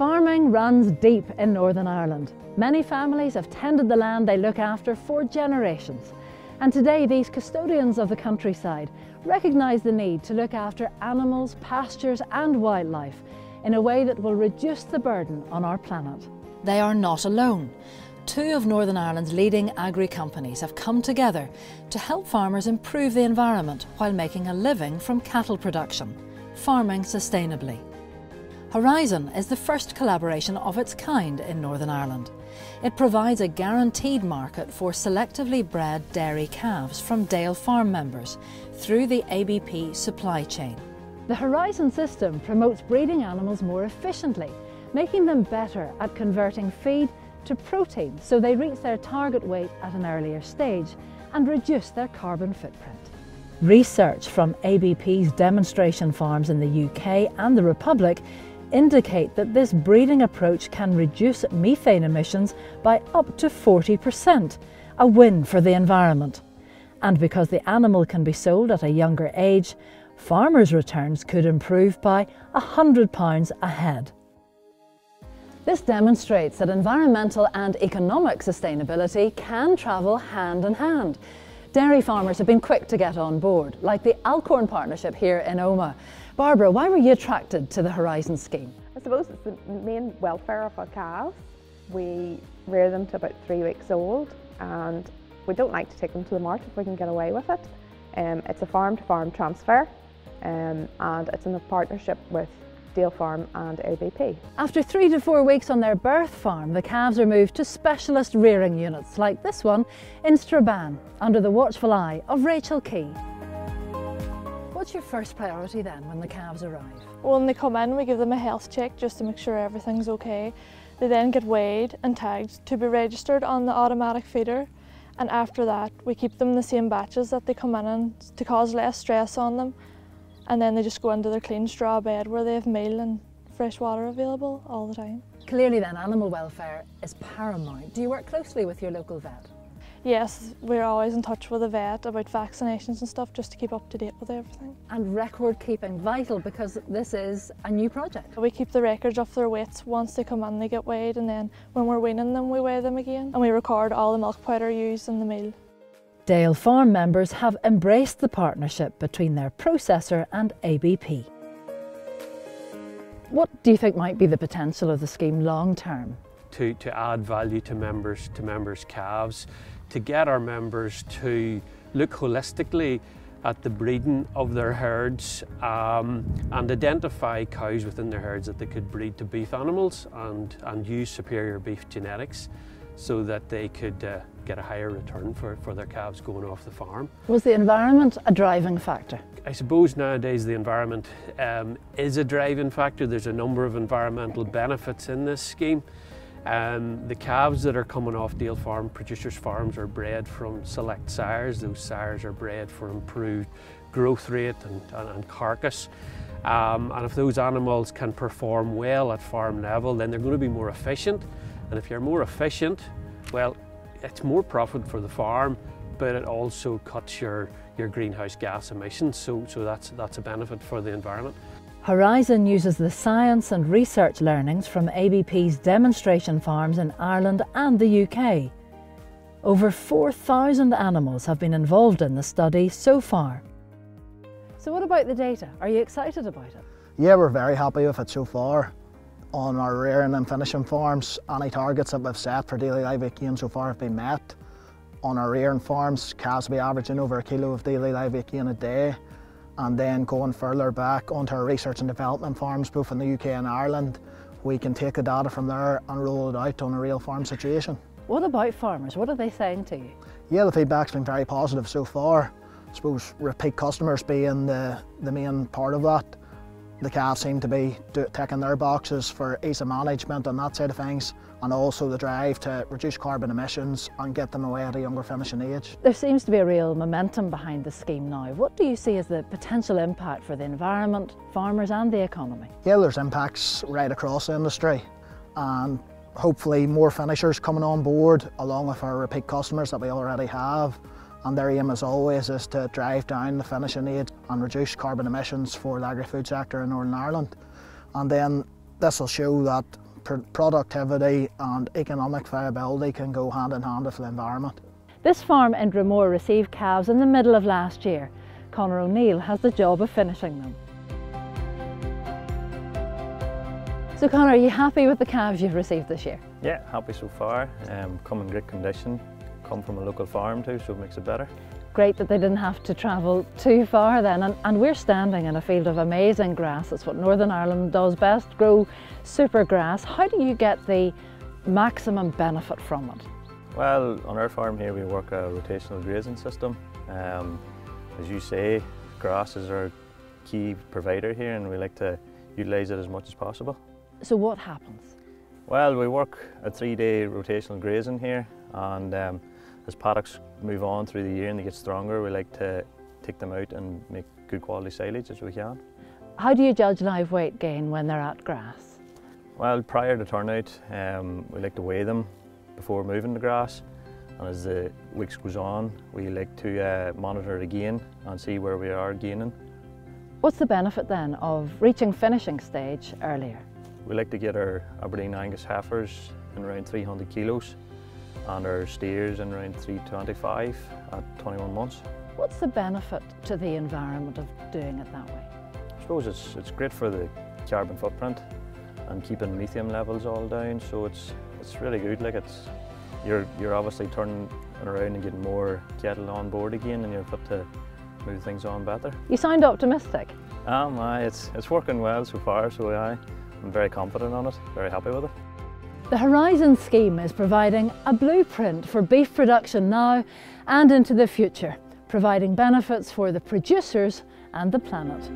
Farming runs deep in Northern Ireland. Many families have tended the land they look after for generations. And today these custodians of the countryside recognise the need to look after animals, pastures and wildlife in a way that will reduce the burden on our planet. They are not alone. Two of Northern Ireland's leading agri-companies have come together to help farmers improve the environment while making a living from cattle production, farming sustainably. Horizon is the first collaboration of its kind in Northern Ireland. It provides a guaranteed market for selectively bred dairy calves from Dale Farm members through the ABP supply chain. The Horizon system promotes breeding animals more efficiently, making them better at converting feed to protein so they reach their target weight at an earlier stage and reduce their carbon footprint. Research from ABP's demonstration farms in the UK and the Republic indicate that this breeding approach can reduce methane emissions by up to 40%, a win for the environment. And because the animal can be sold at a younger age, farmers' returns could improve by £100 a head. This demonstrates that environmental and economic sustainability can travel hand in hand. Dairy farmers have been quick to get on board, like the Alcorn Partnership here in Omagh. Barbara, why were you attracted to the Horizon scheme? I suppose it's the main welfare of our calves. We rear them to about 3 weeks old and we don't like to take them to the market if we can get away with it. It's a farm-to-farm transfer and it's in a partnership with Dale Farm and ABP. After 3 to 4 weeks on their birth farm, the calves are moved to specialist rearing units like this one in Strabane, under the watchful eye of Rachel Key. What's your first priority then when the calves arrive? Well, when they come in, we give them a health check just to make sure everything's okay. They then get weighed and tagged to be registered on the automatic feeder. And after that, we keep them in the same batches that they come in to cause less stress on them. And then they just go into their clean straw bed where they have meal and fresh water available all the time. Clearly then, animal welfare is paramount. Do you work closely with your local vet? Yes, we're always in touch with the vet about vaccinations and stuff just to keep up to date with everything. And record keeping, vital, because this is a new project. We keep the records of their weights. Once they come in, they get weighed, and then when we're weaning them, we weigh them again. And we record all the milk powder used in the meal. Dale Farm members have embraced the partnership between their processor and ABP. What do you think might be the potential of the scheme long term? To add value to members' calves, to get our members to look holistically at the breeding of their herds and identify cows within their herds that they could breed to beef animals and use superior beef genetics, so that they could get a higher return for their calves going off the farm. Was the environment a driving factor? I suppose nowadays the environment is a driving factor. There's a number of environmental benefits in this scheme. The calves that are coming off Dale Farm producers' farms are bred from select sires. Those sires are bred for improved growth rate and carcass. And if those animals can perform well at farm level, then they're going to be more efficient. And if you're more efficient, well, it's more profit for the farm, but it also cuts your greenhouse gas emissions, so that's a benefit for the environment. Horizon uses the science and research learnings from ABP's demonstration farms in Ireland and the UK. Over 4,000 animals have been involved in the study so far. So what about the data? Are you excited about it? Yeah, we're very happy with it so far. On our rearing and finishing farms, any targets that we've set for daily live weight gain so far have been met. On our rearing farms, calves will be averaging over a kilo of daily live weight gain a day, and then going further back onto our research and development farms, both in the UK and Ireland, we can take the data from there and roll it out on a real farm situation. What about farmers? What are they saying to you? Yeah, the feedback's been very positive so far. I suppose repeat customers being the main part of that. The calves seem to be ticking their boxes for ease of management on that side of things, and also the drive to reduce carbon emissions and get them away at a younger finishing age. There seems to be a real momentum behind the scheme now. What do you see as the potential impact for the environment, farmers and the economy? Yeah, there's impacts right across the industry, and hopefully more finishers coming on board along with our repeat customers that we already have. And their aim, as always, is to drive down the finishing age and reduce carbon emissions for the agri-food sector in Northern Ireland. And then this will show that productivity and economic viability can go hand in hand with the environment. This farm in Dromore received calves in the middle of last year. Conor O'Neill has the job of finishing them. So Conor, are you happy with the calves you've received this year? Yeah, happy so far. Come in great condition, come from a local farm too, so it makes it better. Great that they didn't have to travel too far then, and we're standing in a field of amazing grass. That's what Northern Ireland does best, grow super grass. How do you get the maximum benefit from it? Well, on our farm here we work a rotational grazing system. As you say, grass is our key provider here and we like to utilise it as much as possible. So what happens? Well, we work a 3-day rotational grazing here, and as paddocks move on through the year and they get stronger, we like to take them out and make good quality silage as we can. How do you judge live weight gain when they're at grass? Well, prior to turnout, we like to weigh them before moving the grass, and as the weeks goes on, we like to monitor the gain and see where we are gaining. What's the benefit then of reaching finishing stage earlier? We like to get our Aberdeen Angus heifers in around 300 kilos and our steers in around 325 at 21 months. What's the benefit to the environment of doing it that way? I suppose it's great for the carbon footprint and keeping methane levels all down, so it's really good. Like, you're obviously turning it around and getting more cattle on board again, and you're fit to move things on better. You sound optimistic. It's working well so far, so I'm very confident on it, very happy with it. The Horizon scheme is providing a blueprint for beef production now and into the future, providing benefits for the producers and the planet.